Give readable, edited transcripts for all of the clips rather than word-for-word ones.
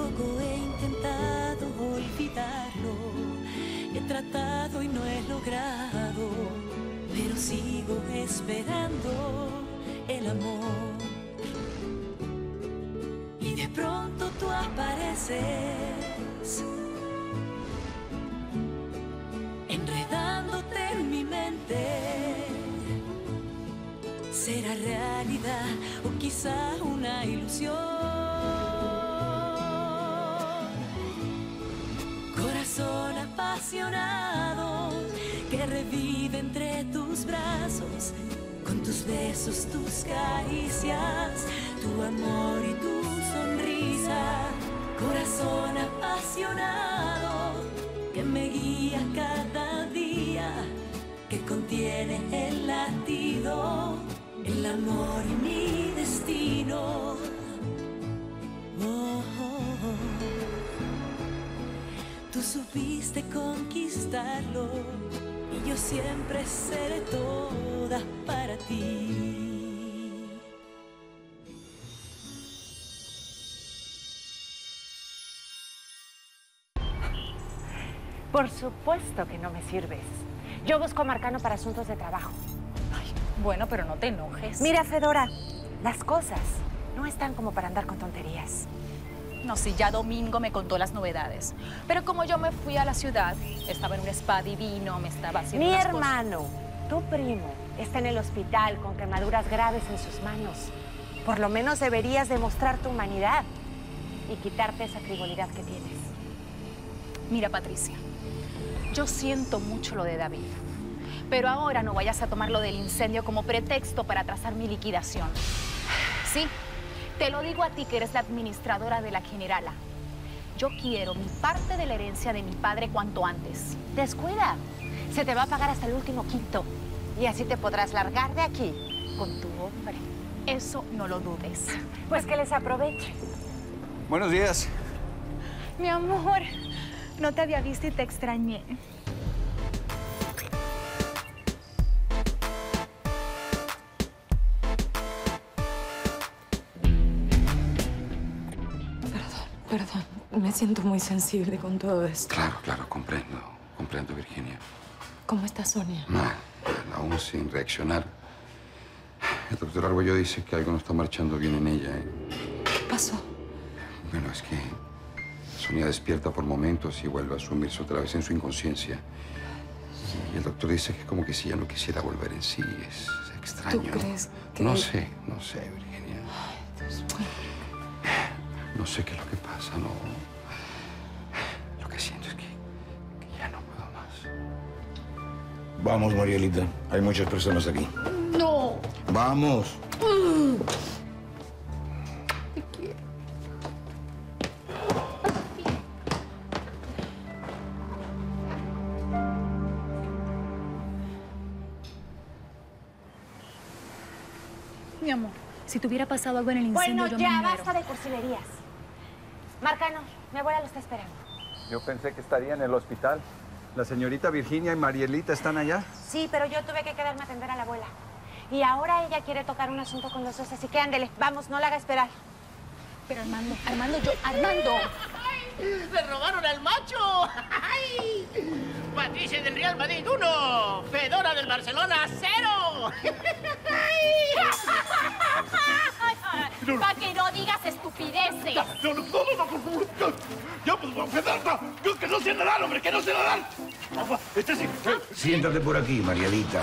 poco he intentado olvidarlo, he tratado y no he logrado, pero sigo esperando el amor. Y de pronto tú apareces, enredándote en mi mente. ¿Será realidad o quizá una ilusión? Corazón apasionado que revive entre tus brazos, con tus besos, tus caricias, tu amor y tu sonrisa. Corazón apasionado que me guía cada día, que contiene el latido, el amor y mi destino. Oh, oh, oh. Tú supiste conquistarlo y yo siempre seré toda para ti. Por supuesto que no me sirves. Yo busco a Marcano para asuntos de trabajo. Ay, bueno, pero no te enojes. Mira, Fedora, las cosas no están como para andar con tonterías. No, sí, ya Domingo me contó las novedades. Pero como yo me fui a la ciudad, estaba en un spa divino, me estaba haciendo unas cosas. Mi hermano, tu primo, está en el hospital con quemaduras graves en sus manos. Por lo menos deberías demostrar tu humanidad y quitarte esa frivolidad que tienes. Mira, Patricia, yo siento mucho lo de David, pero ahora no vayas a tomar lo del incendio como pretexto para atrasar mi liquidación. Sí, te lo digo a ti que eres la administradora de La Generala. Yo quiero mi parte de la herencia de mi padre cuanto antes. Descuida, se te va a pagar hasta el último quinto y así te podrás largar de aquí con tu hombre. Eso no lo dudes. Pues que les aproveche. Buenos días. Mi amor. No te había visto y te extrañé. Perdón. Me siento muy sensible con todo esto. Claro, comprendo. Comprendo, Virginia. ¿Cómo está Sonia? Mal, aún sin reaccionar. El doctor Arguello dice que algo no está marchando bien en ella, ¿eh? ¿Qué pasó? Bueno, es que Sonia despierta por momentos y vuelve a sumirse otra vez en su inconsciencia. Y el doctor dice que como que si ya no quisiera volver en sí. Es extraño. ¿Tú crees que...? No sé, Virginia. Ay, Dios mío. No sé qué es lo que pasa, no. Lo que siento es que ya no puedo más. Vamos, Marielita. Hay muchas personas aquí. ¡No! ¡Vamos! Mi amor, si te hubiera pasado algo en el incendio, bueno, yo ya me muero. Basta de cursilerías. Marcano, mi abuela lo está esperando. Yo pensé que estaría en el hospital. La señorita Virginia y Marielita están allá. Sí, pero yo tuve que quedarme a atender a la abuela. Y ahora ella quiere tocar un asunto con los dos, así que ándele. Vamos, no la haga esperar. Pero Armando. ¡Ay! ¡Le robaron al macho! ¡Ay! Patricia del Real Madrid 1, Fedora del Barcelona 0. No. Para que no digas estupideces. No, por favor. Ya, pues, Fedora, que no se la dan, hombre, que no se la dan. Siéntate por aquí, Marielita.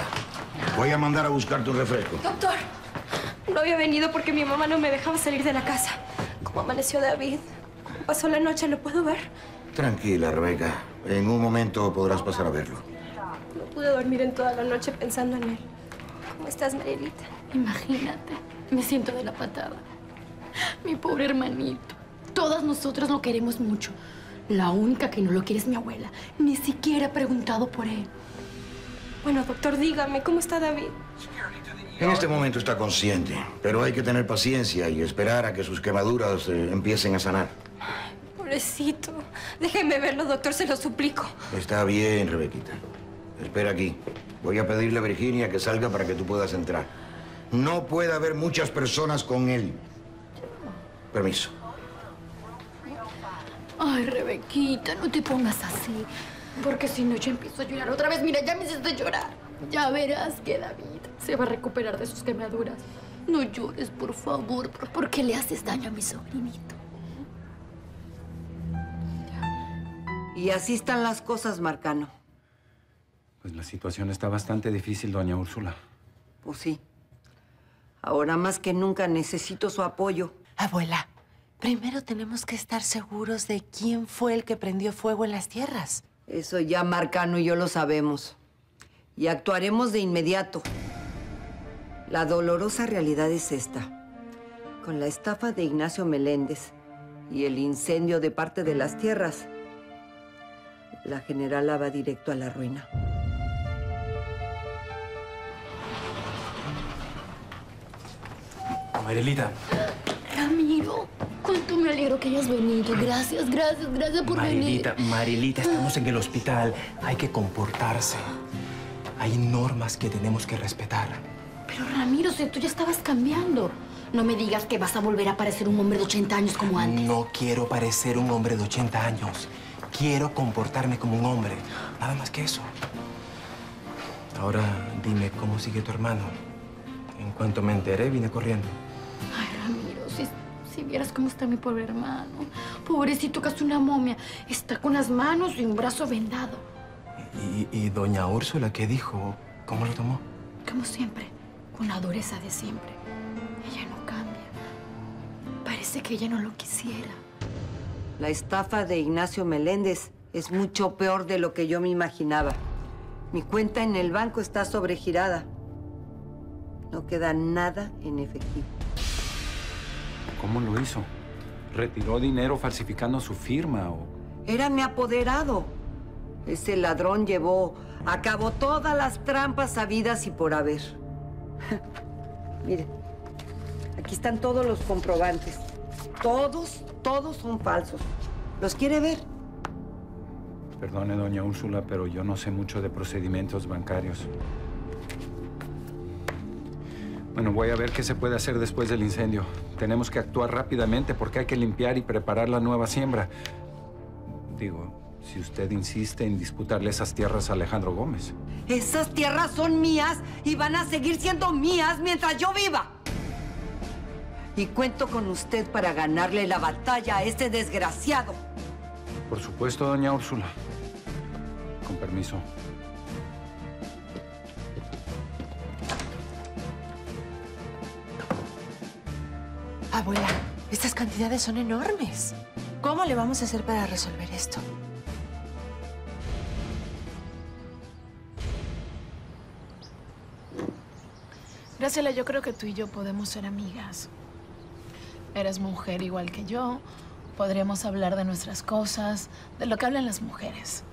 Voy a mandar a buscar tu refresco. Doctor, no había venido porque mi mamá no me dejaba salir de la casa. Como amaneció David, pasó la noche, no puedo ver. Tranquila, Rebeca. En un momento podrás pasar a verlo. No pude dormir en toda la noche pensando en él. ¿Cómo estás, Marielita? Imagínate. Me siento de la patada. Mi pobre hermanito. Todas nosotras lo queremos mucho. La única que no lo quiere es mi abuela. Ni siquiera ha preguntado por él. Bueno, doctor, dígame, ¿cómo está David? En este momento está consciente, pero hay que tener paciencia y esperar a que sus quemaduras empiecen a sanar. Pobrecito. Déjeme verlo, doctor, se lo suplico. Está bien, Rebequita. Espera aquí. Voy a pedirle a Virginia que salga para que tú puedas entrar. No puede haber muchas personas con él. Permiso. Ay, Rebequita, no te pongas así. Porque si no, yo empiezo a llorar otra vez. Mira, ya me hiciste llorar. Ya verás que David se va a recuperar de sus quemaduras. No llores, por favor, porque le haces daño a mi sobrinito. Y así están las cosas, Marcano. Pues la situación está bastante difícil, doña Úrsula. Pues sí. Ahora más que nunca necesito su apoyo. Abuela, primero tenemos que estar seguros de quién fue el que prendió fuego en las tierras. Eso ya Marcano y yo lo sabemos. Y actuaremos de inmediato. La dolorosa realidad es esta. Con la estafa de Ignacio Meléndez y el incendio de parte de las tierras, la Generala va directo a la ruina. Marielita. Ramiro, cuánto me alegro que hayas venido. Gracias, gracias, gracias por venir. Marielita, estamos en el hospital. Hay que comportarse. Hay normas que tenemos que respetar. Pero, Ramiro, si tú ya estabas cambiando. No me digas que vas a volver a parecer un hombre de 80 años como antes. No quiero parecer un hombre de 80 años. Quiero comportarme como un hombre. Nada más que eso. Ahora, dime, ¿cómo sigue tu hermano? En cuanto me enteré, vine corriendo. Ay, Ramiro, si vieras cómo está mi pobre hermano. Pobrecito, casi una momia. Está con las manos y un brazo vendado. ¿Y doña Úrsula qué dijo? ¿Cómo lo tomó? Como siempre, con la dureza de siempre. Ella no cambia. Parece que ella no lo quisiera. La estafa de Ignacio Meléndez es mucho peor de lo que yo me imaginaba. Mi cuenta en el banco está sobregirada. No queda nada en efectivo. ¿Cómo lo hizo? ¿Retiró dinero falsificando su firma o...? Era mi apoderado. Ese ladrón llevó a cabo todas las trampas sabidas y por haber. Miren, aquí están todos los comprobantes. Todos son falsos. ¿Los quiere ver? Perdone, doña Úrsula, pero yo no sé mucho de procedimientos bancarios. Bueno, voy a ver qué se puede hacer después del incendio. Tenemos que actuar rápidamente porque hay que limpiar y preparar la nueva siembra. Digo, si usted insiste en disputarle esas tierras a Alejandro Gómez. Esas tierras son mías y van a seguir siendo mías mientras yo viva. Y cuento con usted para ganarle la batalla a este desgraciado. Por supuesto, doña Úrsula. Con permiso. Abuela, estas cantidades son enormes. ¿Cómo le vamos a hacer para resolver esto? Graciela, yo creo que tú y yo podemos ser amigas. Eres mujer igual que yo. Podríamos hablar de nuestras cosas, de lo que hablan las mujeres.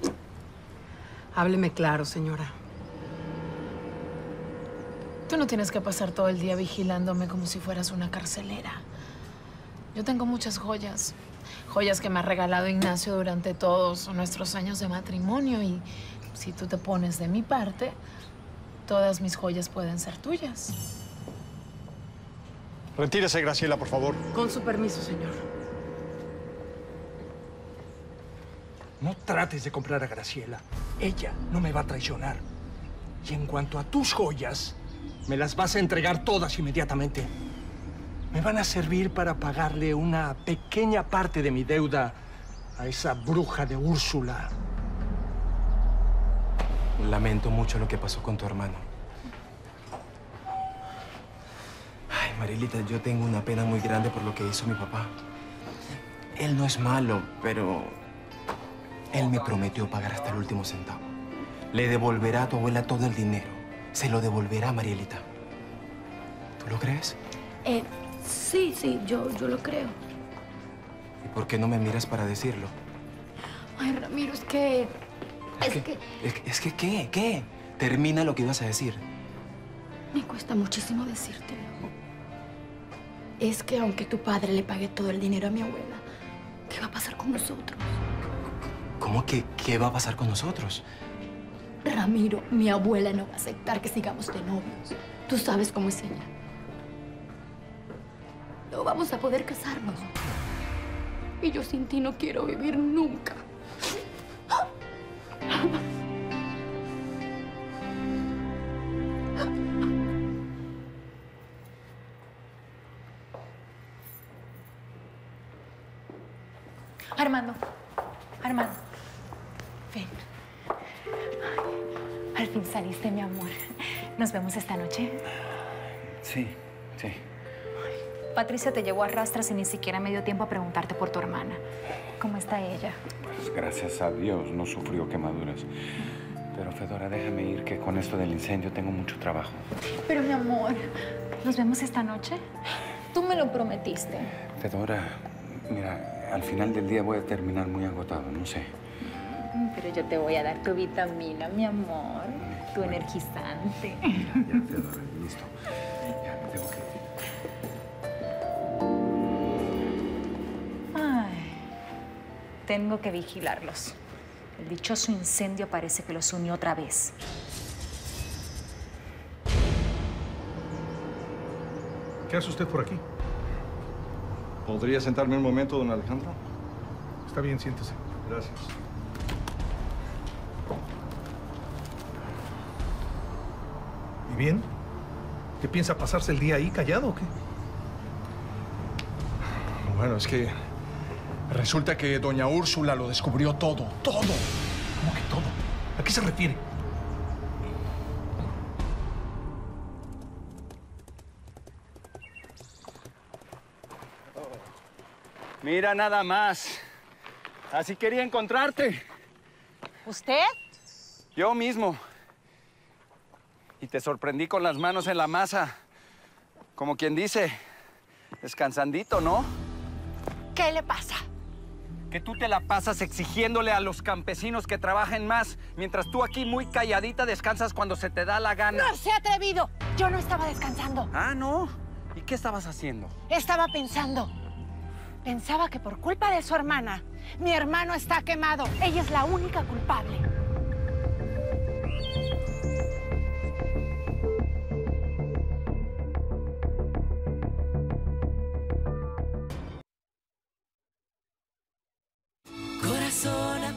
Hábleme claro, señora. Tú no tienes que pasar todo el día vigilándome como si fueras una carcelera. Yo tengo muchas joyas. Joyas que me ha regalado Ignacio durante todos nuestros años de matrimonio. Y si tú te pones de mi parte, todas mis joyas pueden ser tuyas. Retírese, Graciela, por favor. Con su permiso, señor. No trates de comprar a Graciela. Ella no me va a traicionar. Y en cuanto a tus joyas, me las vas a entregar todas inmediatamente. Me van a servir para pagarle una pequeña parte de mi deuda a esa bruja de Úrsula. Lamento mucho lo que pasó con tu hermano. Ay, Marielita, yo tengo una pena muy grande por lo que hizo mi papá. Él no es malo, pero él me prometió pagar hasta el último centavo. Le devolverá a tu abuela todo el dinero. Se lo devolverá, Marielita. ¿Tú lo crees? Sí, yo lo creo. ¿Y por qué no me miras para decirlo? Ay, Ramiro, ¿qué? Termina lo que ibas a decir. Me cuesta muchísimo decírtelo. Es que aunque tu padre le pague todo el dinero a mi abuela, ¿qué va a pasar con nosotros? ¿Cómo que qué va a pasar con nosotros? Ramiro, mi abuela no va a aceptar que sigamos de novios. Tú sabes cómo es ella. No vamos a poder casarnos. Y yo sin ti no quiero vivir nunca. Armando, Armando, ven. Ay, al fin saliste, mi amor. ¿Nos vemos esta noche? Sí, sí. Ay, Patricia te llevó a rastras y ni siquiera me dio tiempo a preguntarte por tu hermana. ¿Cómo está ella? Pues gracias a Dios no sufrió quemaduras. Pero, Fedora, déjame ir, que con esto del incendio tengo mucho trabajo. Pero, mi amor, ¿nos vemos esta noche? Tú me lo prometiste. Fedora, mira, al final del día voy a terminar muy agotado, no sé. Pero yo te voy a dar tu vitamina, mi amor. Tu energizante. Ya, Fedora, listo. Ya, me tengo que ir. Ay, tengo que vigilarlos. El dichoso incendio parece que los unió otra vez. ¿Qué hace usted por aquí? ¿Podría sentarme un momento, don Alejandro? Está bien, siéntese. Gracias. ¿Y bien? ¿Qué piensa, pasarse el día ahí callado o qué? Bueno, es que... resulta que doña Úrsula lo descubrió todo. ¡Todo! ¿Cómo que todo? ¿A qué se refiere? Mira nada más. Así quería encontrarte. ¿Usted? Yo mismo. Y te sorprendí con las manos en la masa. Como quien dice, descansandito, ¿no? ¿Qué le pasa? Que tú te la pasas exigiéndole a los campesinos que trabajen más, mientras tú aquí muy calladita descansas cuando se te da la gana. ¡No se ha atrevido! Yo no estaba descansando. Ah, ¿no? ¿Y qué estabas haciendo? Estaba pensando. Pensaba que por culpa de su hermana, mi hermano está quemado. Ella es la única culpable.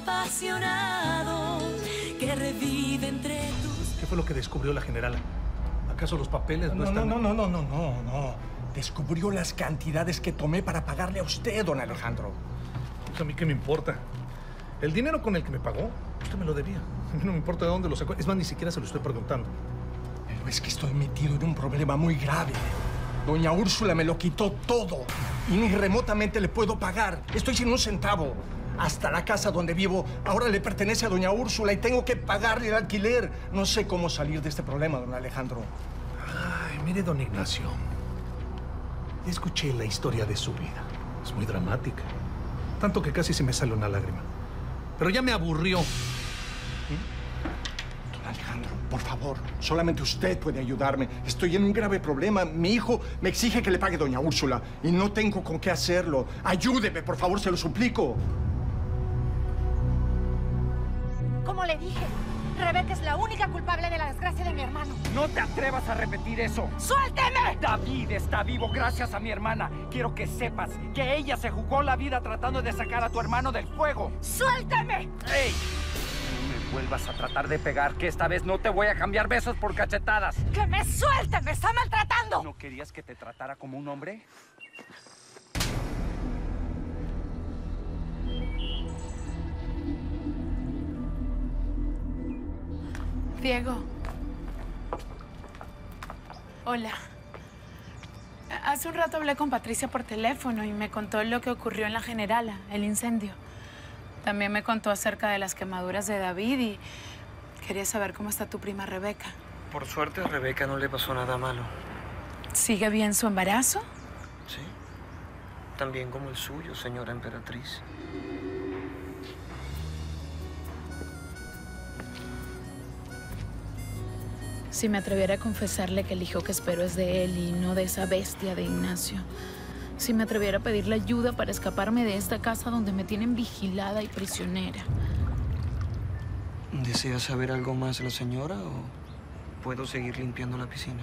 Apasionado que revive entre tus... ¿Qué fue lo que descubrió la generala? ¿Acaso los papeles no están...? No. Descubrió las cantidades que tomé para pagarle a usted, don Alejandro. Pues a mí qué me importa. El dinero con el que me pagó, usted me lo debía. A mí no me importa de dónde lo sacó. Es más, ni siquiera se lo estoy preguntando. Pero es que estoy metido en un problema muy grave. Doña Úrsula me lo quitó todo y ni remotamente le puedo pagar. Estoy sin un centavo. Hasta la casa donde vivo ahora le pertenece a doña Úrsula y tengo que pagarle el alquiler. No sé cómo salir de este problema, don Alejandro. Ay, mire, don Ignacio. Escuché la historia de su vida. Es muy dramática. Tanto que casi se me sale una lágrima. Pero ya me aburrió. Don Alejandro, por favor, solamente usted puede ayudarme. Estoy en un grave problema. Mi hijo me exige que le pague doña Úrsula y no tengo con qué hacerlo. Ayúdeme, por favor, se lo suplico. Como le dije, Rebeca es la única culpable de la desgracia de mi hermano. No te atrevas a repetir eso. ¡Suélteme! David está vivo gracias a mi hermana. Quiero que sepas que ella se jugó la vida tratando de sacar a tu hermano del fuego. ¡Suélteme! ¡Ey! No me vuelvas a tratar de pegar, que esta vez no te voy a cambiar besos por cachetadas. ¡Que me suelte! ¡Me está maltratando! ¿No querías que te tratara como un hombre? Diego. Hola. Hace un rato hablé con Patricia por teléfono y me contó lo que ocurrió en la Generala, el incendio. También me contó acerca de las quemaduras de David y quería saber cómo está tu prima Rebeca. Por suerte a Rebeca no le pasó nada malo. ¿Sigue bien su embarazo? Sí. También como el suyo, señora emperatriz. Si me atreviera a confesarle que el hijo que espero es de él y no de esa bestia de Ignacio. Si me atreviera a pedirle ayuda para escaparme de esta casa donde me tienen vigilada y prisionera. ¿Desea saber algo más la señora o puedo seguir limpiando la piscina?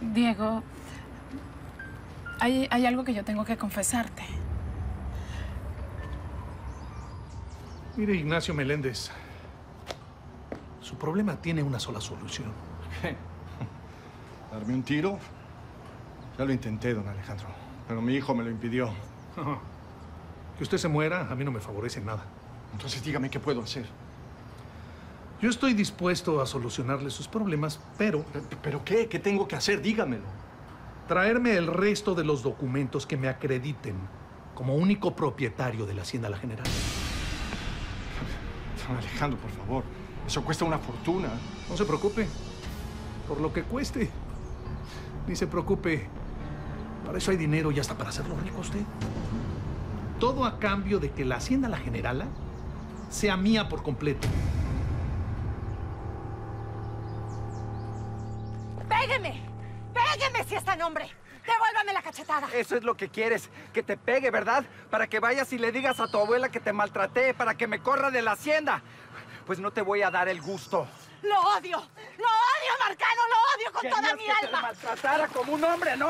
Diego, Hay algo que yo tengo que confesarte. Mire, Ignacio Meléndez, su problema tiene una sola solución. ¿Qué? ¿Darme un tiro? Ya lo intenté, don Alejandro, pero mi hijo me lo impidió. Que usted se muera a mí no me favorece en nada. Entonces dígame qué puedo hacer. Yo estoy dispuesto a solucionarle sus problemas, pero... ¿Pero qué? ¿Qué tengo que hacer? Dígamelo. Traerme el resto de los documentos que me acrediten como único propietario de la Hacienda La Generala. Don Alejandro, por favor. Eso cuesta una fortuna. No se preocupe. Por lo que cueste. Ni se preocupe. Para eso hay dinero y hasta para hacerlo rico usted. Todo a cambio de que la Hacienda La Generala sea mía por completo. ¡Pégueme! ¡Pégueme si es tan hombre! ¡Devuélvame la cachetada! Eso es lo que quieres, que te pegue, ¿verdad? Para que vayas y le digas a tu abuela que te maltraté, para que me corra de la hacienda. Pues no te voy a dar el gusto. ¡Lo odio! ¡Lo odio, Marcano! ¡Lo odio con toda mi alma! ¡Que te maltratara como un hombre, ¿no?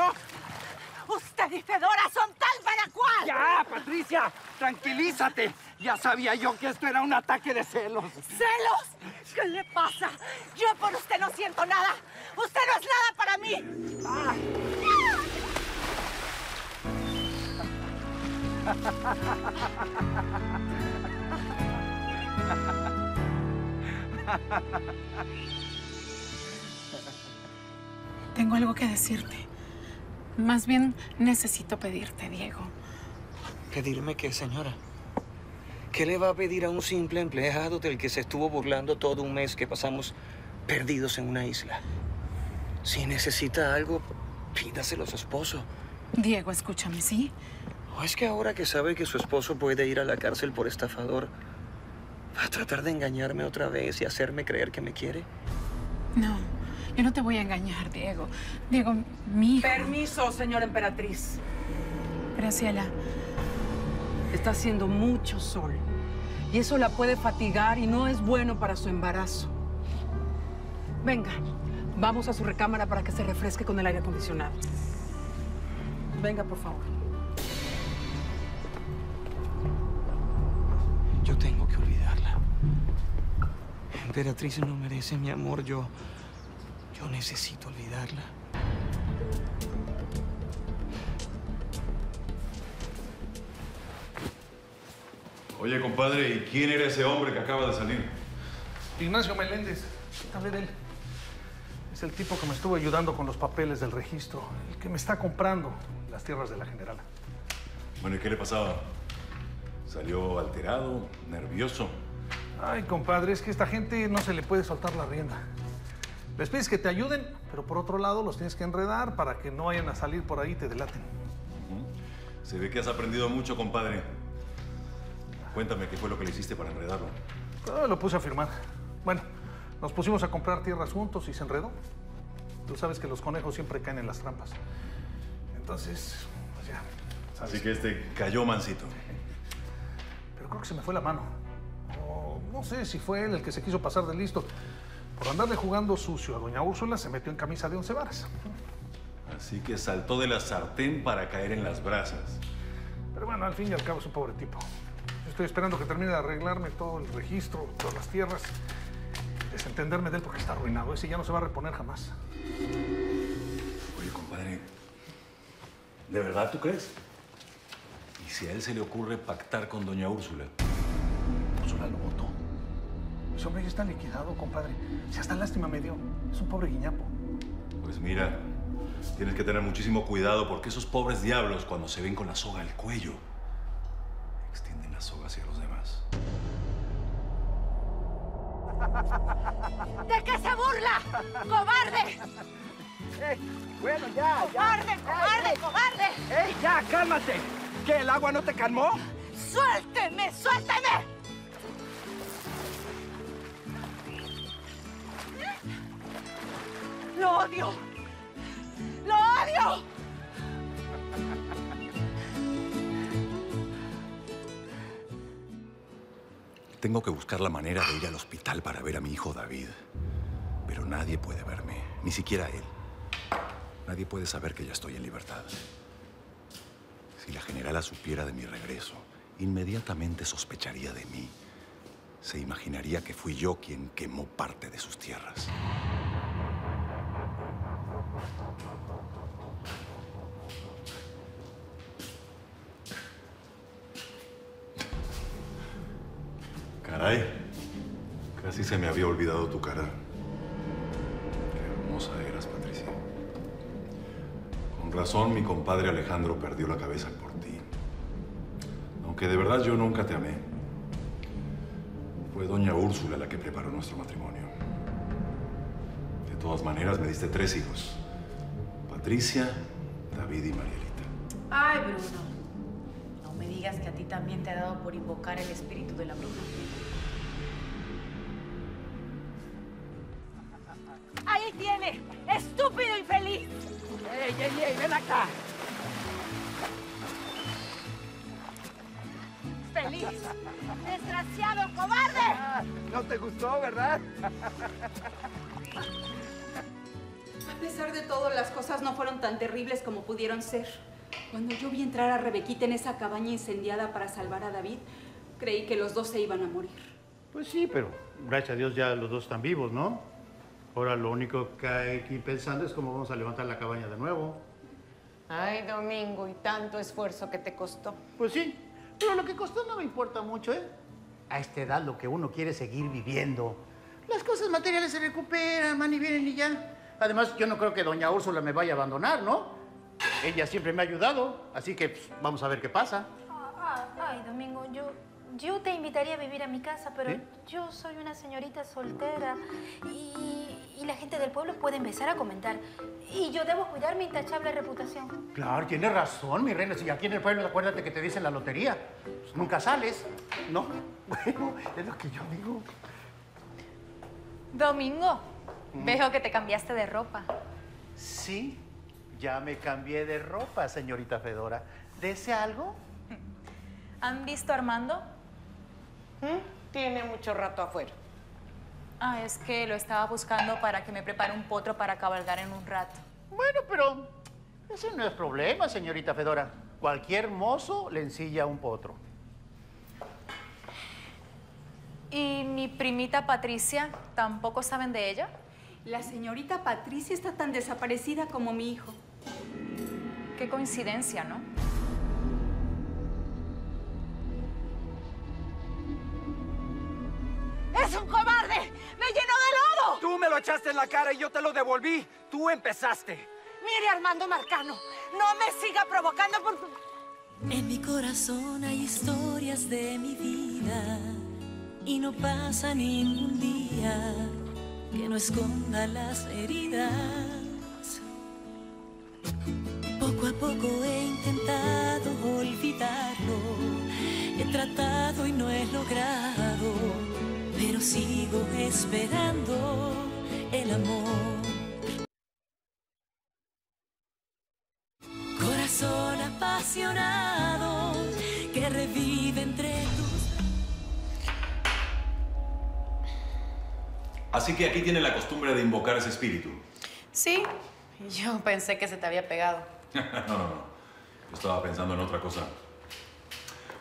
Usted y Fedora son tal para cual. Ya, Patricia, tranquilízate. Ya sabía yo que esto era un ataque de celos. ¿Celos? ¿Qué le pasa? Yo por usted no siento nada. Usted no es nada para mí. Ah. Tengo algo que decirte. Más bien, necesito pedirte, Diego. ¿Pedirme qué, señora? ¿Qué le va a pedir a un simple empleado del que se estuvo burlando todo un mes que pasamos perdidos en una isla? Si necesita algo, pídaselo a su esposo. Diego, escúchame, ¿sí? ¿O es que ahora que sabe que su esposo puede ir a la cárcel por estafador, va a tratar de engañarme otra vez y hacerme creer que me quiere? No. Yo no te voy a engañar, Diego. Diego, mi hijo... Permiso, señora emperatriz. Graciela. Está haciendo mucho sol. Y eso la puede fatigar y no es bueno para su embarazo. Venga, vamos a su recámara para que se refresque con el aire acondicionado. Venga, por favor. Yo tengo que olvidarla. Emperatriz no merece mi amor, Yo necesito olvidarla. Oye, compadre, ¿y quién era ese hombre que acaba de salir? Ignacio Meléndez. A ver, él. Es el tipo que me estuvo ayudando con los papeles del registro. El que me está comprando las tierras de la Generala. Bueno, ¿y qué le pasaba? ¿Salió alterado, nervioso? Ay, compadre, es que a esta gente no se le puede soltar la rienda. Les pides que te ayuden, pero por otro lado los tienes que enredar para que no vayan a salir por ahí y te delaten. Se ve que has aprendido mucho, compadre. Cuéntame qué fue lo que le hiciste para enredarlo. Lo puse a firmar. Bueno, nos pusimos a comprar tierras juntos y se enredó. Tú sabes que los conejos siempre caen en las trampas. Entonces, pues ya, ¿sabes? Así que este cayó mansito. Pero creo que se me fue la mano. O no sé si fue él el que se quiso pasar de listo. Por andarle jugando sucio a doña Úrsula, se metió en camisa de 11 varas. Así que saltó de la sartén para caer en las brasas. Pero bueno, al fin y al cabo es un pobre tipo. Yo estoy esperando que termine de arreglarme todo el registro, todas las tierras. Desentenderme de él porque está arruinado. Ese ya no se va a reponer jamás. Oye, compadre, ¿de verdad tú crees? ¿Y si a él se le ocurre pactar con doña Úrsula? Úrsula lo votó. Ese hombre ya está liquidado, compadre. Si hasta lástima me dio. Es un pobre guiñapo. Pues mira, tienes que tener muchísimo cuidado porque esos pobres diablos, cuando se ven con la soga al cuello, extienden la soga hacia los demás. ¿De qué se burla? ¡Cobarde! Bueno, ya. ¡Cobarde, cobarde, cobarde! ¡Ey, ya, cálmate! ¿Qué, el agua no te calmó? ¡Suélteme, suélteme! ¡Lo odio! ¡Lo odio! Tengo que buscar la manera de ir al hospital para ver a mi hijo David. Pero nadie puede verme, ni siquiera él. Nadie puede saber que ya estoy en libertad. Si la generala supiera de mi regreso, inmediatamente sospecharía de mí. Se imaginaría que fui yo quien quemó parte de sus tierras. Caray, casi se me había olvidado tu cara. Qué hermosa eras, Patricia. Con razón, mi compadre Alejandro perdió la cabeza por ti. Aunque de verdad yo nunca te amé. Fue doña Úrsula la que preparó nuestro matrimonio. De todas maneras, me diste 3 hijos. Patricia, David y Marielita. Ay, Bruno. No me digas que a ti también te ha dado por invocar el espíritu de la bruja. ¡Ahí tiene! ¡Estúpido infeliz! ¡Ey, ey, ey! ¡Ven acá! ¡Feliz! ¡Desgraciado cobarde! Ah, no te gustó, ¿verdad? A pesar de todo, las cosas no fueron tan terribles como pudieron ser. Cuando yo vi entrar a Rebequita en esa cabaña incendiada para salvar a David, creí que los dos se iban a morir. Pues sí, pero gracias a Dios ya los dos están vivos, ¿no? Ahora lo único que hay que ir pensando es cómo vamos a levantar la cabaña de nuevo. Ay, Domingo, y tanto esfuerzo que te costó. Pues sí. Pero lo que costó no me importa mucho, ¿eh? A esta edad lo que uno quiere es seguir viviendo. Las cosas materiales se recuperan, van y vienen y ya. Además, yo no creo que doña Úrsula me vaya a abandonar, ¿no? Ella siempre me ha ayudado, así que pues, vamos a ver qué pasa. Ay, Domingo, yo te invitaría a vivir a mi casa, pero ¿eh? Yo soy una señorita soltera y la gente del pueblo puede empezar a comentar. Y yo debo cuidar mi intachable reputación. Claro, tienes razón, mi reina. Si aquí en el pueblo, acuérdate que te dicen la lotería. Pues nunca sales, ¿no? Bueno, es lo que yo digo. Domingo, veo que te cambiaste de ropa. Sí, ya me cambié de ropa, señorita Fedora. ¿Desea algo? ¿Han visto a Armando? Tiene mucho rato afuera. Ah, es que lo estaba buscando para que me prepare un potro para cabalgar en un rato. Bueno, pero ese no es problema, señorita Fedora. Cualquier mozo le ensilla un potro. ¿Y mi primita Patricia? ¿Tampoco saben de ella? La señorita Patricia está tan desaparecida como mi hijo. Qué coincidencia, ¿no? ¡Es un cobarde! ¡Me llenó de lodo! Tú me lo echaste en la cara y yo te lo devolví. Tú empezaste. Mire, Armando Marcano, no me siga provocando por... En mi corazón hay historias de mi vida y no pasa ningún día que no esconda las heridas. Poco a poco he intentado olvidarlo. He tratado y no he logrado. Pero sigo esperando el amor. Corazón apasionado que revive entre tus... Así que aquí tiene la costumbre de invocar ese espíritu. Sí, yo pensé que se te había pegado. No. Yo estaba pensando en otra cosa.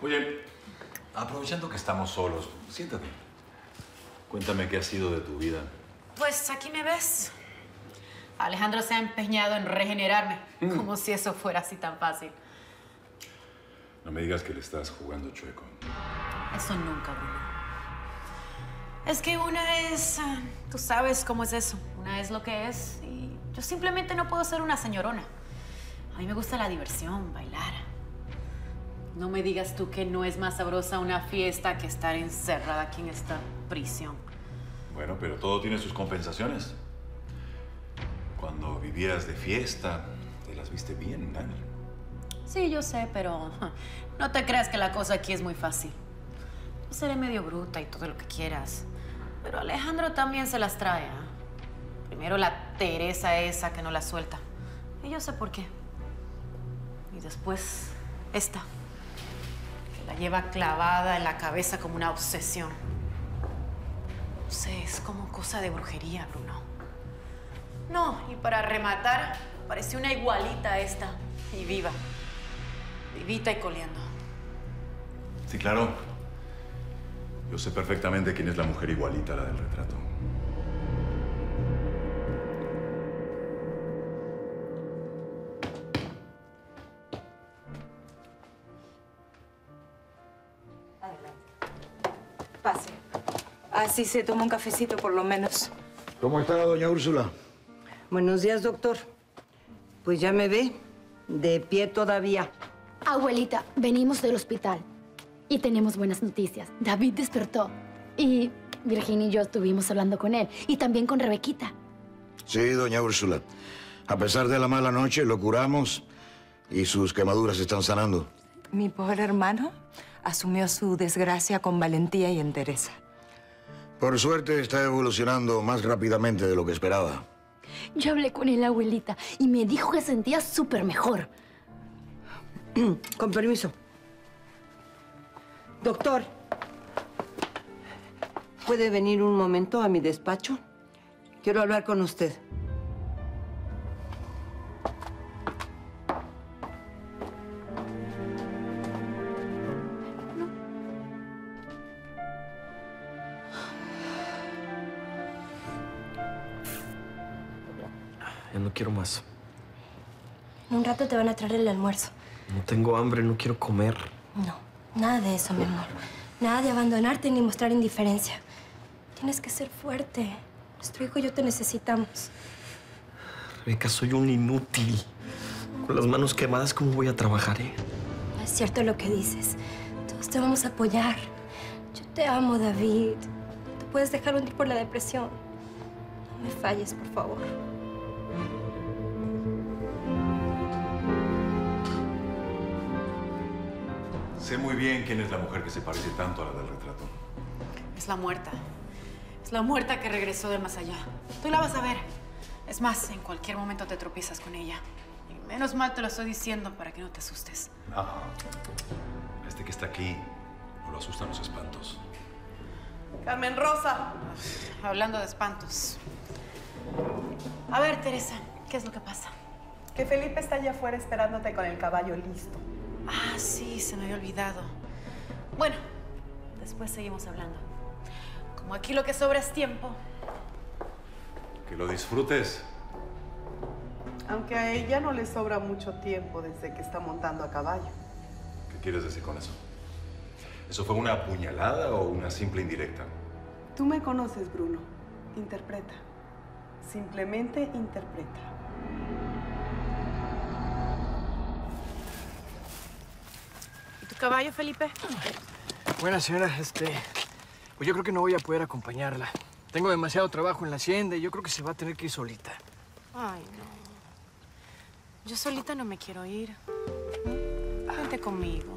Oye, aprovechando que estamos solos, siéntate. Cuéntame qué ha sido de tu vida. Pues aquí me ves. Alejandro se ha empeñado en regenerarme, como si eso fuera así tan fácil. No me digas que le estás jugando chueco. Eso nunca, Bruno. Es que una es... Tú sabes cómo es eso. Una es lo que es y yo simplemente no puedo ser una señorona. A mí me gusta la diversión, bailar. No me digas tú que no es más sabrosa una fiesta que estar encerrada aquí en esta prisión. Bueno, pero todo tiene sus compensaciones. Cuando vivías de fiesta, te las viste bien, Dani. Sí, yo sé, pero no te creas que la cosa aquí es muy fácil. Yo seré medio bruta y todo lo que quieras, pero Alejandro también se las trae, ¿eh? Primero la Teresa esa que no la suelta. Y yo sé por qué. Y después esta. La lleva clavada en la cabeza como una obsesión. No sé, es como cosa de brujería, Bruno. No, y para rematar, pareció una igualita a esta, y viva. vivita y coleando. Sí, claro. Yo sé perfectamente quién es la mujer igualita a la del retrato. Pase. Así se toma un cafecito, por lo menos. ¿Cómo está, doña Úrsula? Buenos días, doctor. Pues ya me ve. De pie todavía. Abuelita, venimos del hospital y tenemos buenas noticias. David despertó y Virginia y yo estuvimos hablando con él y también con Rebequita. Sí, doña Úrsula. A pesar de la mala noche, lo curamos y sus quemaduras están sanando. Mi pobre hermano asumió su desgracia con valentía y entereza. Por suerte, está evolucionando más rápidamente de lo que esperaba. Yo hablé con él, abuelita, y me dijo que sentía súper mejor. Con permiso. Doctor, ¿puede venir un momento a mi despacho? Quiero hablar con usted. Ya no quiero más. En un rato te van a traer el almuerzo. No tengo hambre, no quiero comer. No, nada de eso, mi amor. Nada de abandonarte ni mostrar indiferencia. Tienes que ser fuerte. Nuestro hijo y yo te necesitamos. Rebeca, soy un inútil. Con las manos quemadas, ¿cómo voy a trabajar, eh? No es cierto lo que dices. Todos te vamos a apoyar. Yo te amo, David. Tú puedes dejar hundir por la depresión. No me falles, por favor. Sé muy bien quién es la mujer que se parece tanto a la del retrato. Es la muerta. Es la muerta que regresó de más allá. Tú la vas a ver. Es más, en cualquier momento te tropiezas con ella. Y menos mal te lo estoy diciendo para que no te asustes. No. Este que está aquí no lo asustan los espantos. Carmen Rosa. Uf, hablando de espantos. A ver, Teresa, ¿qué es lo que pasa? Que Felipe está allá afuera esperándote con el caballo listo. Ah, sí, se me había olvidado. Bueno, después seguimos hablando. Como aquí lo que sobra es tiempo. Que lo disfrutes. Aunque a ella no le sobra mucho tiempo desde que está montando a caballo. ¿Qué quieres decir con eso? ¿Eso fue una puñalada o una simple indirecta? Tú me conoces, Bruno. Interpreta. Simplemente interpreta. ¿Caballo, Felipe? Buenas, señora. Pues yo creo que no voy a poder acompañarla. Tengo demasiado trabajo en la hacienda y yo creo que se va a tener que ir solita. Ay, no. Yo solita no me quiero ir. Vente conmigo.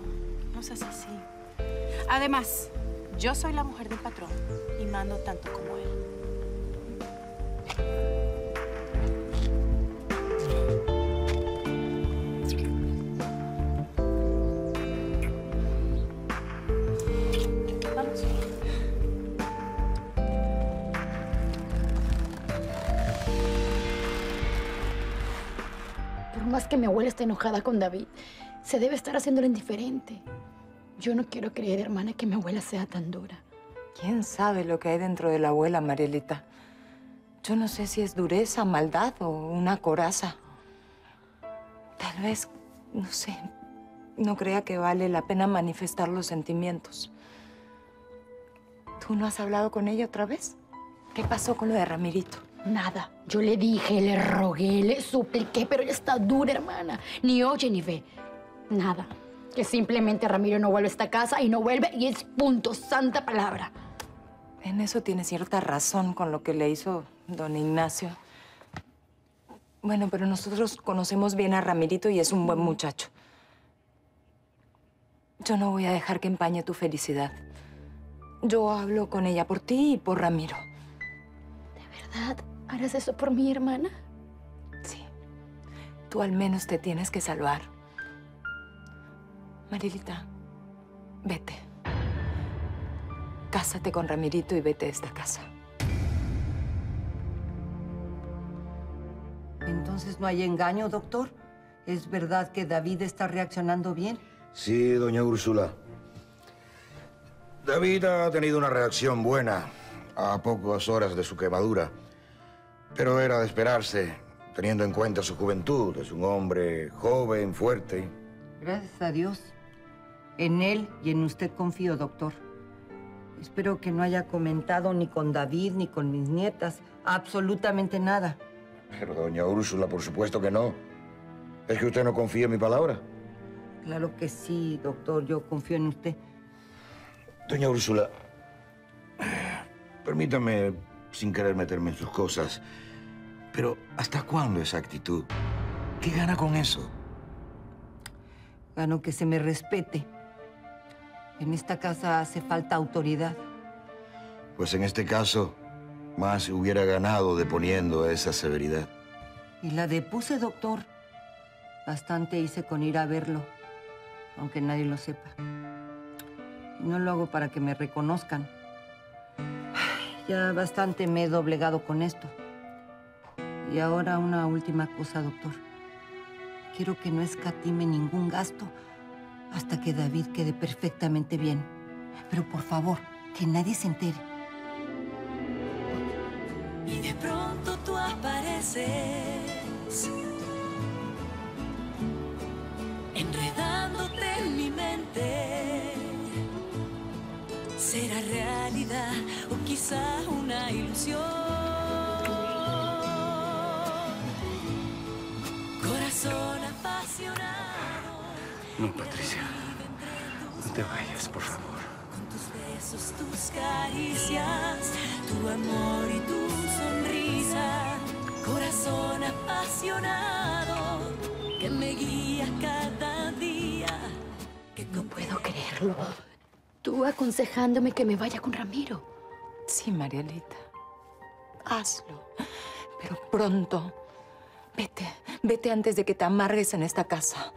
No seas así. Además, yo soy la mujer del patrón y mando tanto como él. Más que mi abuela está enojada con David, se debe estar haciéndole indiferente. Yo no quiero creer, hermana, que mi abuela sea tan dura. ¿Quién sabe lo que hay dentro de la abuela, Marielita? Yo no sé si es dureza, maldad o una coraza. Tal vez, no sé, no crea que vale la pena manifestar los sentimientos. ¿Tú no has hablado con ella otra vez? ¿Qué pasó con lo de Ramirito? Nada. Yo le dije, le rogué, le supliqué, pero ella está dura, hermana. Ni oye ni ve. Nada. Que simplemente Ramiro no vuelve a esta casa y no vuelve y es punto, santa palabra. En eso tiene cierta razón con lo que le hizo don Ignacio. Bueno, pero nosotros conocemos bien a Ramirito y es un buen muchacho. Yo no voy a dejar que empañe tu felicidad. Yo hablo con ella por ti y por Ramiro. ¿De verdad? ¿Harás eso por mi hermana? Sí. Tú al menos te tienes que salvar. Marielita, vete. Cásate con Ramirito y vete de esta casa. Entonces no hay engaño, doctor. ¿Es verdad que David está reaccionando bien? Sí, doña Úrsula. David ha tenido una reacción buena a pocas horas de su quemadura. Pero era de esperarse, teniendo en cuenta su juventud. Es un hombre joven, fuerte. Gracias a Dios. En él y en usted confío, doctor. Espero que no haya comentado ni con David ni con mis nietas absolutamente nada. Pero, doña Úrsula, por supuesto que no. ¿Es que usted no confía en mi palabra? Claro que sí, doctor. Yo confío en usted. Doña Úrsula, permítame, sin querer meterme en sus cosas, pero ¿hasta cuándo esa actitud? ¿Qué gana con eso? Gano que se me respete. En esta casa hace falta autoridad. Pues en este caso, más hubiera ganado deponiendo esa severidad. Y la depuse, doctor. Bastante hice con ir a verlo, aunque nadie lo sepa. Y no lo hago para que me reconozcan. Ya bastante me he doblegado con esto. Y ahora una última cosa, doctor. Quiero que no escatime ningún gasto hasta que David quede perfectamente bien. Pero por favor, que nadie se entere. Y de pronto tú apareces, enredándote en mi mente. ¿Será realidad o quizá una ilusión? Corazón apasionado. No, Patricia, no te vayas, por favor. Con tus besos, tus caricias, tu amor y tu sonrisa. Corazón apasionado que me guía cada día. Que no puedo creerlo. Tú aconsejándome que me vaya con Ramiro. Sí, Marielita. Hazlo. Pero pronto. Vete. Vete antes de que te amargues en esta casa.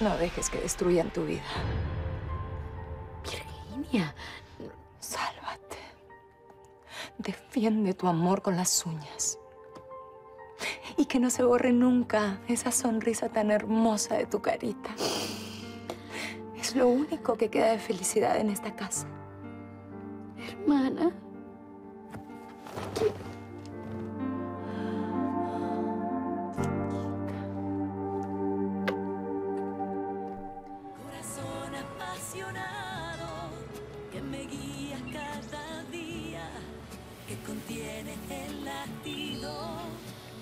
No dejes que destruyan tu vida. Virginia. Sálvate. Defiende tu amor con las uñas. Y que no se borre nunca esa sonrisa tan hermosa de tu carita. Es lo único que queda de felicidad en esta casa. Hermana. Corazón apasionado que me guía cada día, que contiene el latido,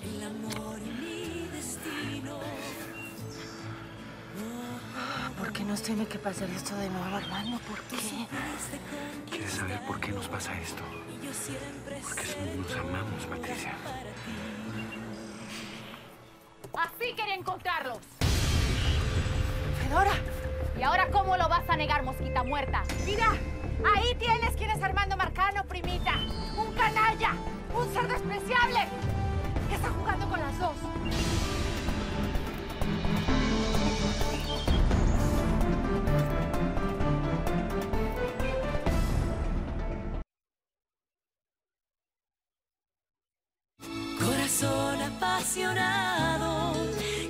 el amor y mi destino. ¿Por qué nos tiene que pasar esto de nuevo, hermano? ¿Por qué? ¿Quieres saber por qué nos pasa esto? Porque nos amamos, Patricia. Así quería encontrarlos. Fedora. ¿Y ahora cómo lo vas a negar, mosquita muerta? Mira, ahí tienes quien es Armando Marcano, primita. Un canalla, un ser despreciable. Que está jugando con las dos. Corazón apasionado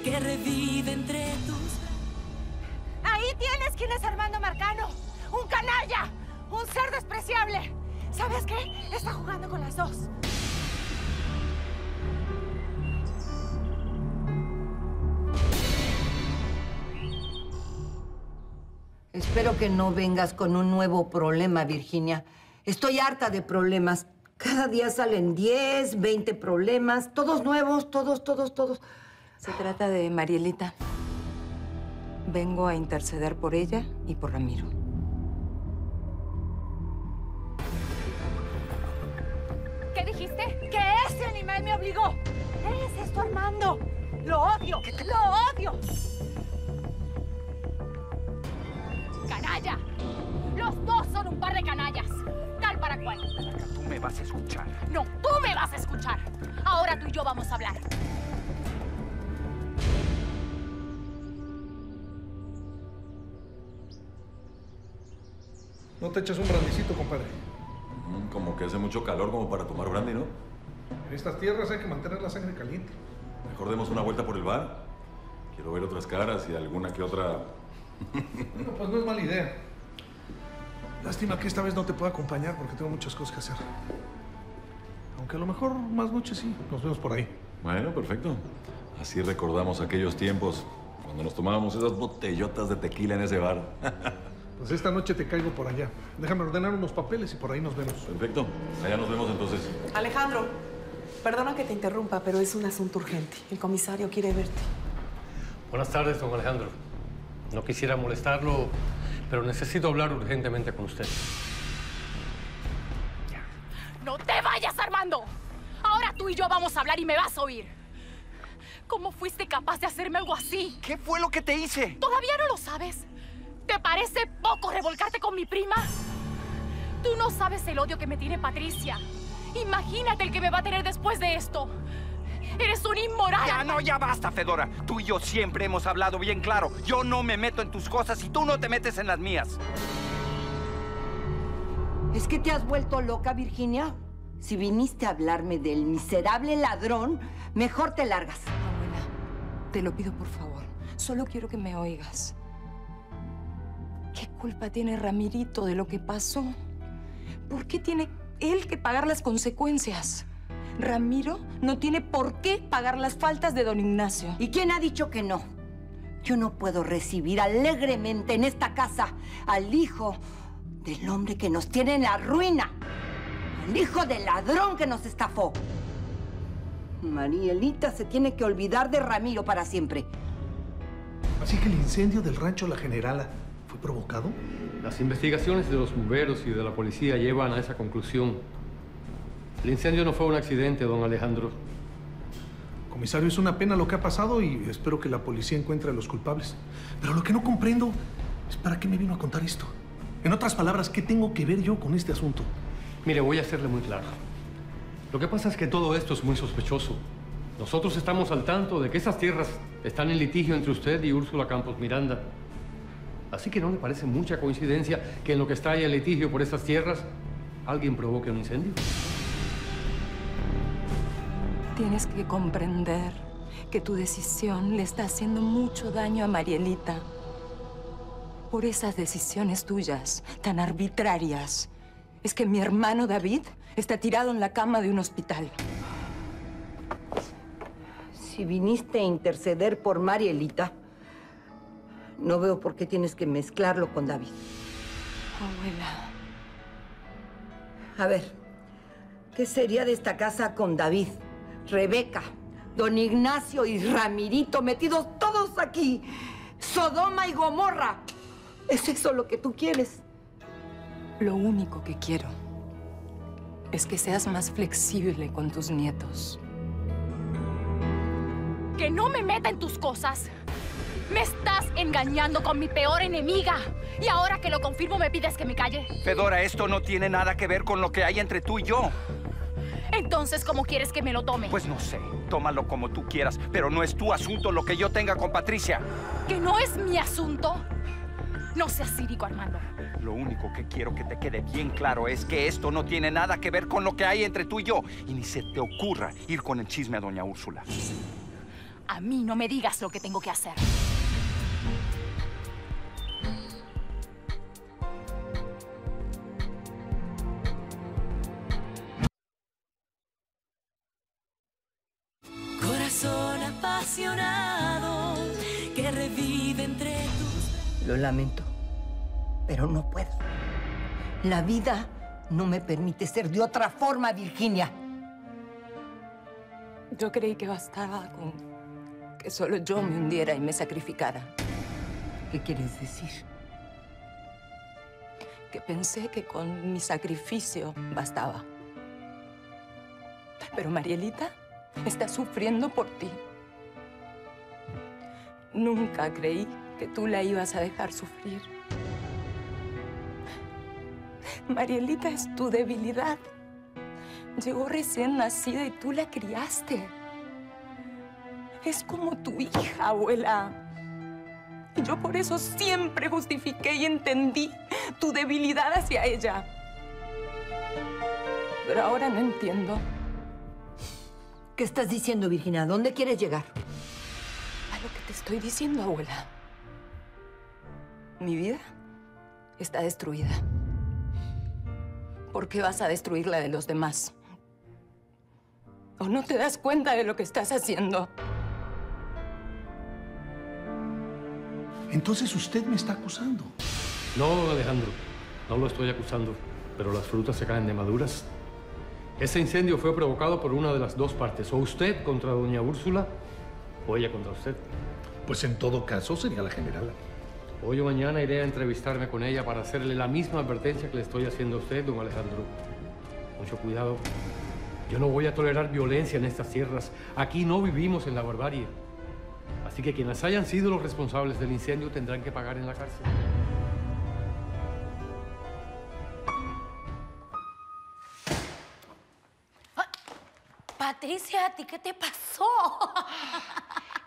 que revive entre tus... Ahí tienes quién es Armando Marcano, un canalla, un ser despreciable. ¿Sabes qué? Está jugando con las dos. Espero que no vengas con un nuevo problema, Virginia. Estoy harta de problemas. Cada día salen 10, 20 problemas. Todos nuevos, todos. Se trata de Marielita. Vengo a interceder por ella y por Ramiro. ¿Qué dijiste? ¡Que ese animal me obligó! ¡Es esto, Armando! ¡Lo odio! ¡Lo odio! ¡Canalla! ¡Los dos son un par de canallas! ¡Tal para cual! Tú me vas a escuchar. No, tú me vas a escuchar. Ahora tú y yo vamos a hablar. ¿No te echas un brandicito, compadre? Como que hace mucho calor como para tomar brandy, ¿no? En estas tierras hay que mantener la sangre caliente. Mejor demos una vuelta por el bar. Quiero ver otras caras y alguna que otra... Bueno, pues no es mala idea. Lástima que esta vez no te puedo acompañar porque tengo muchas cosas que hacer. Aunque a lo mejor más noche sí, nos vemos por ahí. Bueno, perfecto. Así recordamos aquellos tiempos cuando nos tomábamos esas botellotas de tequila en ese bar. Pues esta noche te caigo por allá. Déjame ordenar unos papeles y por ahí nos vemos. Perfecto. Allá nos vemos entonces. Alejandro, perdona que te interrumpa, pero es un asunto urgente. El comisario quiere verte. Buenas tardes, don Alejandro. No quisiera molestarlo, pero necesito hablar urgentemente con usted. ¡No te vayas, Armando! Ahora tú y yo vamos a hablar y me vas a oír. ¿Cómo fuiste capaz de hacerme algo así? ¿Qué fue lo que te hice? ¿Todavía no lo sabes? ¿Te parece poco revolcarte con mi prima? Tú no sabes el odio que me tiene Patricia. Imagínate el que me va a tener después de esto. ¡Eres un inmoral! Ya no, ya basta, Fedora. Tú y yo siempre hemos hablado bien claro. Yo no me meto en tus cosas y tú no te metes en las mías. ¿Es que te has vuelto loca, Virginia? Si viniste a hablarme del miserable ladrón, mejor te largas. Abuela, te lo pido por favor. Solo quiero que me oigas. ¿Qué culpa tiene Ramirito de lo que pasó? ¿Por qué tiene él que pagar las consecuencias? Ramiro no tiene por qué pagar las faltas de don Ignacio. ¿Y quién ha dicho que no? Yo no puedo recibir alegremente en esta casa al hijo del hombre que nos tiene en la ruina. Al hijo del ladrón que nos estafó. Marielita se tiene que olvidar de Ramiro para siempre. Así que el incendio del rancho La Generala fue provocado. Las investigaciones de los bomberos y de la policía llevan a esa conclusión. El incendio no fue un accidente, don Alejandro. Comisario, es una pena lo que ha pasado y espero que la policía encuentre a los culpables. Pero lo que no comprendo es para qué me vino a contar esto. En otras palabras, ¿qué tengo que ver yo con este asunto? Mire, voy a hacerle muy claro. Lo que pasa es que todo esto es muy sospechoso. Nosotros estamos al tanto de que esas tierras están en litigio entre usted y Úrsula Campos Miranda. Así que no me parece mucha coincidencia que en lo que está en litigio por esas tierras, alguien provoque un incendio. Tienes que comprender que tu decisión le está haciendo mucho daño a Marielita. Por esas decisiones tuyas, tan arbitrarias, es que mi hermano David está tirado en la cama de un hospital. Si viniste a interceder por Marielita, no veo por qué tienes que mezclarlo con David. Abuela. A ver, ¿qué sería de esta casa con David? Rebeca, don Ignacio y Ramirito, metidos todos aquí. Sodoma y Gomorra. ¿Es eso lo que tú quieres? Lo único que quiero es que seas más flexible con tus nietos. Que no me meta en tus cosas. Me estás engañando con mi peor enemiga. Y ahora que lo confirmo, me pides que me calle. Fedora, esto no tiene nada que ver con lo que hay entre tú y yo. Entonces, ¿cómo quieres que me lo tome? Pues no sé. Tómalo como tú quieras, pero no es tu asunto lo que yo tenga con Patricia. ¿Que no es mi asunto? No seas cínico, Armando. Lo único que quiero que te quede bien claro es que esto no tiene nada que ver con lo que hay entre tú y yo. Y ni se te ocurra ir con el chisme a doña Úrsula. A mí no me digas lo que tengo que hacer. Apasionado que revive entre tus... Lo lamento, pero no puedo. La vida no me permite ser de otra forma, Virginia. Yo creí que bastaba con que solo yo me hundiera y me sacrificara. ¿Qué quieres decir? Que pensé que con mi sacrificio bastaba. Pero Marielita está sufriendo por ti. Nunca creí que tú la ibas a dejar sufrir. Marielita es tu debilidad. Llegó recién nacida y tú la criaste. Es como tu hija, abuela. Y yo por eso siempre justifiqué y entendí tu debilidad hacia ella. Pero ahora no entiendo. ¿Qué estás diciendo, Virginia? ¿Dónde quieres llegar? Lo que te estoy diciendo, abuela. Mi vida está destruida. ¿Por qué vas a destruir la de los demás? ¿O no te das cuenta de lo que estás haciendo? Entonces usted me está acusando. No, Alejandro, no lo estoy acusando, pero las frutas se caen de maduras. Ese incendio fue provocado por una de las dos partes, o usted contra doña Úrsula, o ella contra usted. Pues en todo caso sería la generala. Hoy o mañana iré a entrevistarme con ella para hacerle la misma advertencia que le estoy haciendo a usted, don Alejandro. Mucho cuidado. Yo no voy a tolerar violencia en estas tierras. Aquí no vivimos en la barbarie. Así que quienes hayan sido los responsables del incendio tendrán que pagar en la cárcel. Patricia, ¿a ti qué te pasó?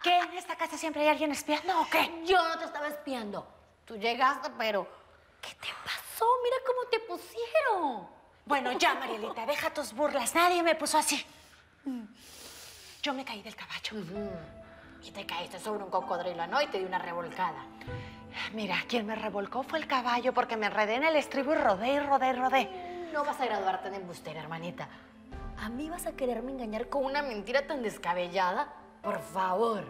¿Qué? ¿En esta casa siempre hay alguien espiando o qué? Yo no te estaba espiando. Tú llegaste, pero... ¿Qué te pasó? Mira cómo te pusieron. Bueno, ya, Marielita, deja tus burlas. Nadie me puso así. Yo me caí del caballo. Y te caíste sobre un cocodrilo, ¿no? Y te di una revolcada. Mira, quien me revolcó fue el caballo porque me enredé en el estribo y rodé. No vas a graduarte de embustera, hermanita. ¿A mí vas a quererme engañar con una mentira tan descabellada? Por favor.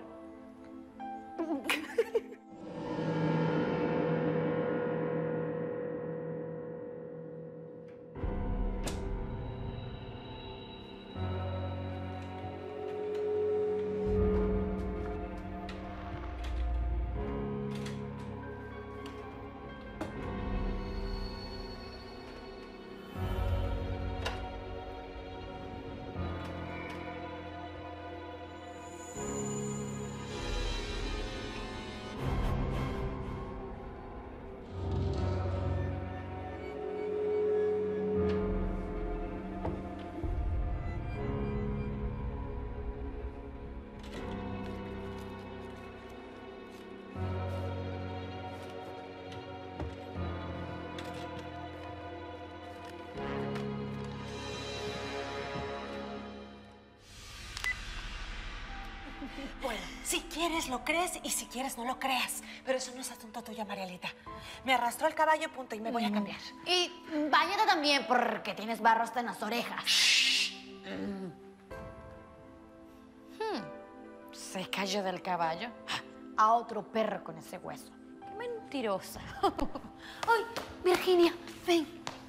Bueno, si quieres lo crees y si quieres no lo creas. Pero eso no es asunto tuyo, Marielita. Me arrastró el caballo, punto, y me voy a cambiar. Y báñate también, porque tienes barro hasta en las orejas. Se cayó del caballo a otro perro con ese hueso. ¡Qué mentirosa! Ay, Virginia, ven.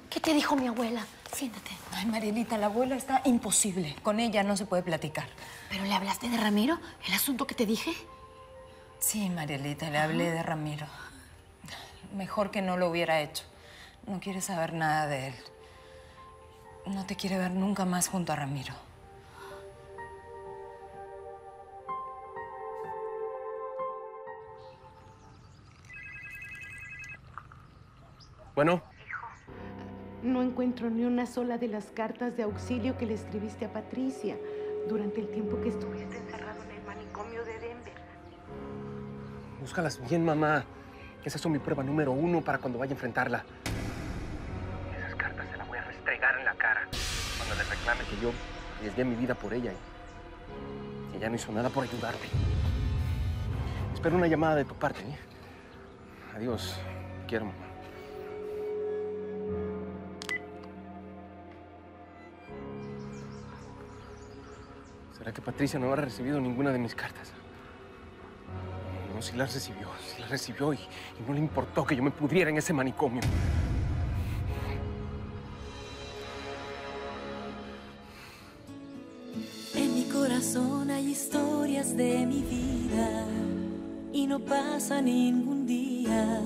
¿Qué te dijo mi abuela? Siéntate. Ay, Marielita, la abuela está imposible. Con ella no se puede platicar. ¿Pero le hablaste de Ramiro? ¿El asunto que te dije? Sí, Marielita, le hablé de Ramiro. Mejor que no lo hubiera hecho. No quiere saber nada de él. No te quiere ver nunca más junto a Ramiro. Bueno. No encuentro ni una sola de las cartas de auxilio que le escribiste a Patricia durante el tiempo que estuviste encerrado en el manicomio de Denver. Búscalas bien, mamá. Esa es mi prueba número 1 para cuando vaya a enfrentarla. Esas cartas se las voy a restregar en la cara cuando le reclame que yo les dé mi vida por ella y ella no hizo nada por ayudarte. Espero una llamada de tu parte, ¿eh? Adiós. Te quiero, mamá. ¿Será que Patricia no habrá recibido ninguna de mis cartas? No, sí las recibió y no le importó que yo me pudriera en ese manicomio. En mi corazón hay historias de mi vida y no pasa ningún día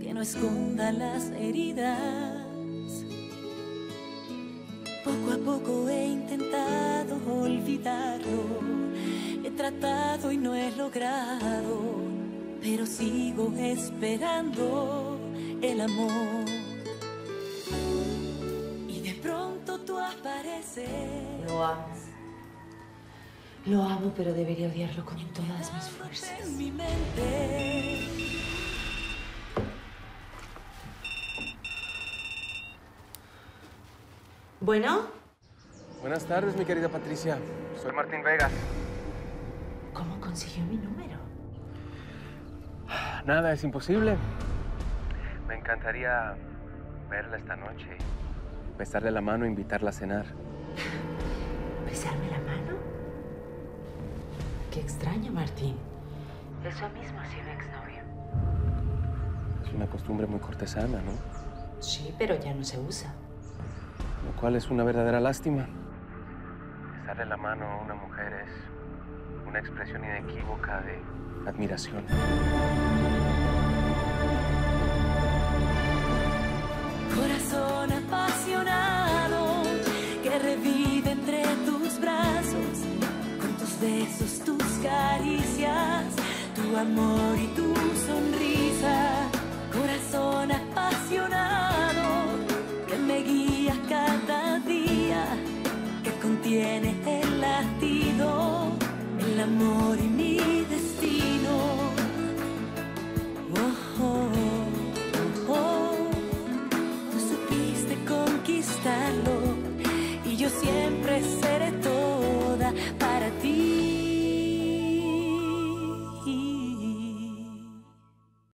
que no esconda las heridas. Poco a poco he intentado olvidarlo, he tratado y no he logrado, pero sigo esperando el amor. Y de pronto tú apareces. Lo amas. Lo amo, pero debería odiarlo con todas mis fuerzas. En mi mente. ¿Bueno? Buenas tardes, mi querida Patricia. Soy Martín Vegas. ¿Cómo consiguió mi número? Nada es imposible. encantaría verla esta noche. Besarle la mano e invitarla a cenar. ¿Besarme la mano? Qué extraño, Martín. Eso mismo hacía un exnovio. Es una costumbre muy cortesana, ¿no? Sí, pero ya no se usa. Lo cual es una verdadera lástima. Besarle la mano a una mujer es una expresión inequívoca de admiración. Corazón apasionado que revive entre tus brazos, con tus besos, tus caricias, tu amor y tu sonrisa. Corazón apasionado.